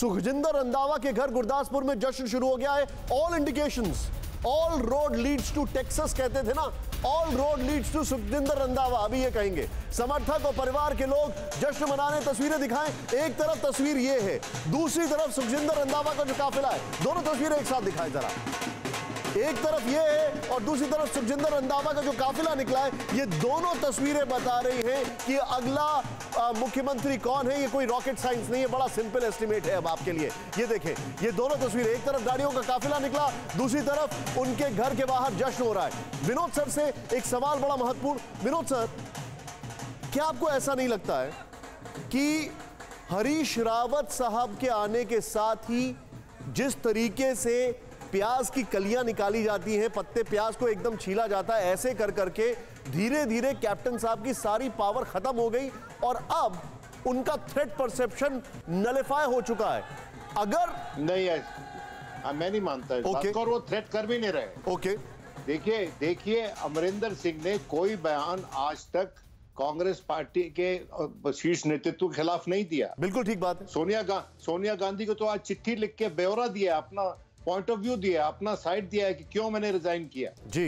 सुखजिंदर रंधावा के घर गुरदासपुर में जश्न शुरू हो गया है। All indications, all road leads to Texas कहते थे ना, all road leads to Sukhjinder Randhawa, अभी ये कहेंगे। समर्थक और परिवार के लोग जश्न मनाने तस्वीरें दिखाएं। एक तरफ तस्वीर ये है, दूसरी तरफ सुखजिंदर रंधावा का जो काफिला है, दोनों तस्वीरें एक साथ दिखाएं जरा। एक तरफ ये है और दूसरी तरफ सुखजिंदर रंधावा का जो काफिला निकला है, ये दोनों तस्वीरें बता रही हैं कि अगला मुख्यमंत्री कौन है। ये कोई रॉकेट साइंस नहीं है, बड़ा सिंपल एस्टिमेट है अब आपके लिए। ये देखें, ये दोनों तस्वीरें, एक तरफ गाड़ियों का काफिला निकला, दूसरी तरफ उनके घर के बाहर जश्न हो रहा है। विनोद सर से एक सवाल बड़ा महत्वपूर्ण, विनोद सर, क्या आपको ऐसा नहीं लगता है कि हरीश रावत साहब के आने के साथ ही जिस तरीके से प्याज की कलियां निकाली जाती हैं, पत्ते प्याज को एकदम छीला जाता है, ऐसे कर करके धीरे धीरे कैप्टन साहब की सारी पावर खत्म हो गई और अब उनका थ्रेट परसेप्शन नलिफाई हो चुका है? अगर नहीं है, मैं नहीं मानता है और वो थ्रेट कर भी नहीं रहे। ओके, देखिए अमरिंदर सिंह ने कोई बयान आज तक कांग्रेस पार्टी के शीर्ष नेतृत्व के खिलाफ नहीं दिया। बिल्कुल ठीक बात है। सोनिया गांधी को तो आज चिट्ठी लिख के ब्यौरा दिया, अपना पॉइंट ऑफ व्यू दिया, अपना साइड दिया है कि क्यों मैंने रिजाइन किया जी,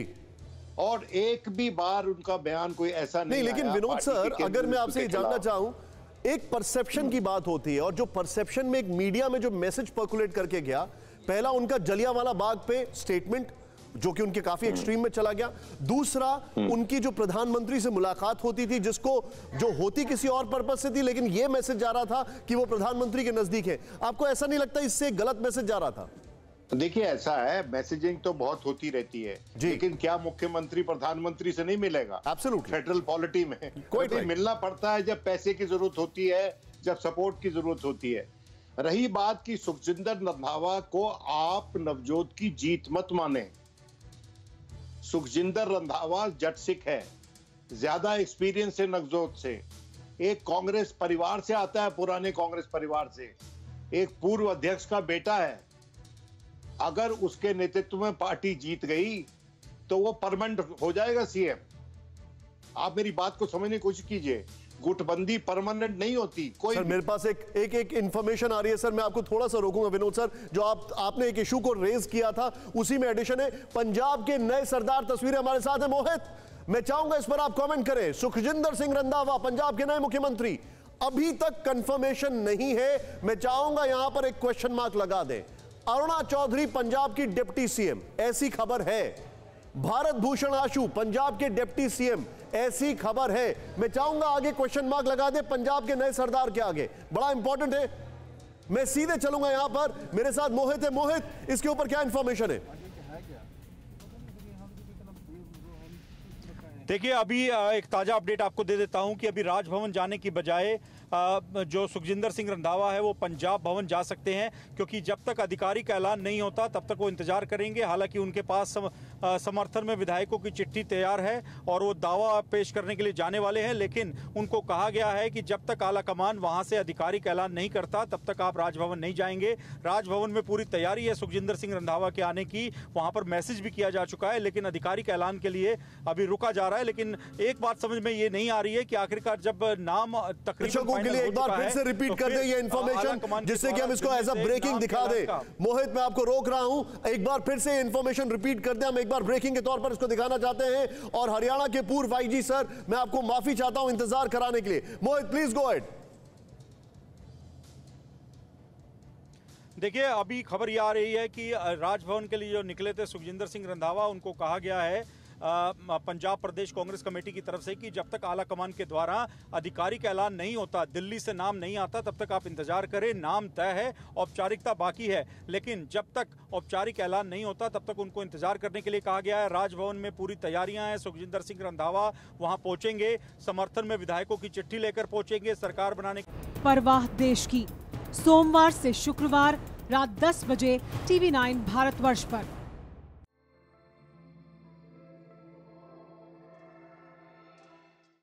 और एक भी बार उनका बयान कोई ऐसा नहीं। लेकिन विनोद सर, अगर मैं आपसे जानना चाहूं, एक परसेप्शन की बात होती है और जो परसेप्शन में एक मीडिया में जो मैसेज पर्कुलेट करके गया, पहला उनका जलियावाला बाग पे स्टेटमेंट जो कि उनके काफी एक्सट्रीम में चला गया, दूसरा उनकी जो प्रधानमंत्री से मुलाकात होती थी जिसको जो होती किसी और पर्पज से थी, लेकिन यह मैसेज जा रहा था कि वो प्रधानमंत्री के नजदीक है। आपको ऐसा नहीं लगता इससे गलत मैसेज जा रहा था? देखिए, ऐसा है, मैसेजिंग तो बहुत होती रहती है, लेकिन क्या मुख्यमंत्री प्रधानमंत्री से नहीं मिलेगा? एब्सोल्युटली, फेडरल पॉलिटी में कोई नहीं मिलना पड़ता है, जब पैसे की जरूरत होती है, जब सपोर्ट की जरूरत होती है। रही बात कि सुखजिंदर रंधावा को आप नवजोत की जीत मत माने। सुखजिंदर रंधावा जट सिख है, ज्यादा एक्सपीरियंस है नवजोत से, एक कांग्रेस परिवार से आता है, पुराने कांग्रेस परिवार से, एक पूर्व अध्यक्ष का बेटा है। अगर उसके नेतृत्व में पार्टी जीत गई तो वो परमानेंट हो जाएगा सीएम। आप मेरी बात को समझने की कोशिश कीजिए, गुटबंदी परमानेंट नहीं होती। कोई सर, मेरे पास एक इंफॉर्मेशन आ रही है सर, मैं आपको थोड़ा सा रोकूंगा। विनोद सर, जो आपने एक इशू को रेज किया था उसी में एडिशन है। पंजाब के नए सरदार तस्वीरें हमारे साथ है। मोहित, मैं चाहूंगा इस पर आप कॉमेंट करें। सुखजिंदर सिंह रंधावा पंजाब के नए मुख्यमंत्री, अभी तक कंफर्मेशन नहीं है, मैं चाहूंगा यहां पर एक क्वेश्चन मार्क लगा दें। अरुणा चौधरी पंजाब की डिप्टी सीएम, ऐसी खबर है। भारत भूषण आशु पंजाब के डिप्टी सीएम, ऐसी खबर है। मैं चाहूंगा आगे क्वेश्चन मार्क लगा दे पंजाब के नए सरदार के आगे, बड़ा इंपॉर्टेंट है। मैं सीधे चलूंगा यहां पर, मेरे साथ मोहित है। मोहित, इसके ऊपर क्या इंफॉर्मेशन है? देखिए, अभी एक ताजा अपडेट आपको दे देता हूं कि अभी राजभवन जाने की बजाय जो सुखजिंदर सिंह रंधावा है वो पंजाब भवन जा सकते हैं, क्योंकि जब तक अधिकारी का ऐलान नहीं होता तब तक वो इंतजार करेंगे। हालांकि उनके पास समर्थन में विधायकों की चिट्ठी तैयार है और वो दावा पेश करने के लिए जाने वाले हैं, लेकिन उनको कहा गया है कि जब तक आला कमान वहां से अधिकारी का ऐलान नहीं करता तब तक आप राजभवन नहीं जाएंगे। राजभवन में पूरी तैयारी है सुखजिंदर सिंह रंधावा के आने की, वहां पर मैसेज भी किया जा चुका है, लेकिन अधिकारी का ऐलान के लिए अभी रुका जा रहा है। लेकिन एक बात समझ में ये नहीं आ रही है कि आखिरकार जब नाम तकरीबन के लिए एक बार फिर से रिपीट कर दे ये इंफॉर्मेशन, जिससे कि हम इसको एज अ ब्रेकिंग दिखा दे। मोहित, मैं आपको रोक रहा हूं, एक बार फिर से इंफॉर्मेशन रिपीट कर दे, हम एक बार ब्रेकिंग के तौर पर इसको दिखाना चाहते हैं। और हरियाणा के पूर्व आईजी सर, मैं आपको माफी चाहता हूं इंतजार कराने के लिए। Mohit, please go ahead. देखिए, अभी खबर यह आ रही है कि राजभवन के लिए जो निकले थे सुखजिंदर सिंह रंधावा, उनको कहा गया है पंजाब प्रदेश कांग्रेस कमेटी की तरफ से कि जब तक आला कमान के द्वारा अधिकारी का ऐलान नहीं होता, दिल्ली से नाम नहीं आता, तब तक आप इंतजार करें। नाम तय है, औपचारिकता बाकी है, लेकिन जब तक औपचारिक ऐलान नहीं होता तब तक उनको इंतजार करने के लिए कहा गया है। राजभवन में पूरी तैयारियां हैं, सुखजिंदर सिंह रंधावा वहां पहुंचेंगे, समर्थन में विधायकों की चिट्ठी लेकर पहुंचेंगे, सरकार बनाने की परवाह देश की। सोमवार से शुक्रवार रात 10 बजे TV9 भारतवर्ष पर।